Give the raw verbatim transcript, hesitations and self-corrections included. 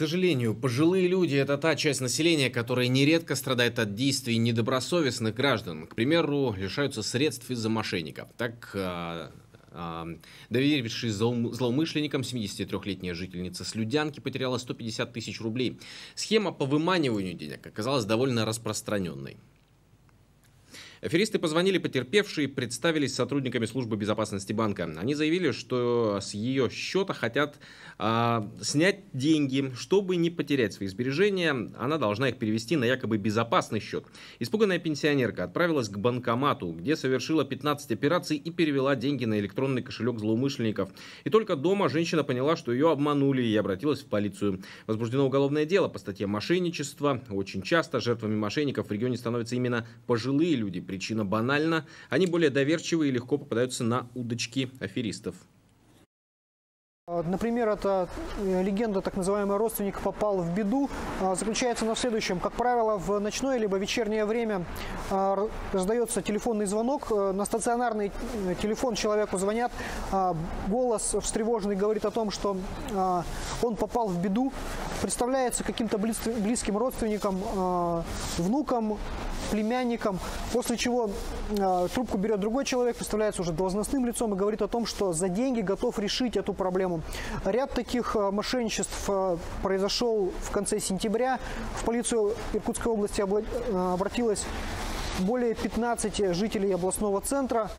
сожалению, пожилые люди – это та часть населения, которая нередко страдает от действий недобросовестных граждан. К примеру, лишаются средств из-за мошенников. Так, доверившись злоумышленникам, семидесятитрёхлетняя жительница Слюдянки потеряла сто пятьдесят тысяч рублей. Схема по выманиванию денег оказалась довольно распространенной. Аферисты позвонили потерпевшей и представились сотрудниками службы безопасности банка. Они заявили, что с ее счета хотят э, снять деньги. Чтобы не потерять свои сбережения, она должна их перевести на якобы безопасный счет. Испуганная пенсионерка отправилась к банкомату, где совершила пятнадцать операций и перевела деньги на электронный кошелек злоумышленников. И только дома женщина поняла, что ее обманули, и обратилась в полицию. Возбуждено уголовное дело по статье «Мошенничество». Очень часто жертвами мошенников в регионе становятся именно пожилые люди. Причина банальна. Они более доверчивы и легко попадаются на удочки аферистов. Например, эта легенда, так называемый родственник попал в беду, заключается в следующем. Как правило, в ночное либо вечернее время раздается телефонный звонок. На стационарный телефон человеку звонят. Голос встревоженный говорит о том, что он попал в беду. Представляется каким-то близким родственником, внуком, племянником. После чего трубку берет другой человек, представляется уже должностным лицом и говорит о том, что за деньги готов решить эту проблему. Ряд таких мошенничеств произошел в конце сентября. В полицию Иркутской области обратилось более пятнадцати жителей областного центра.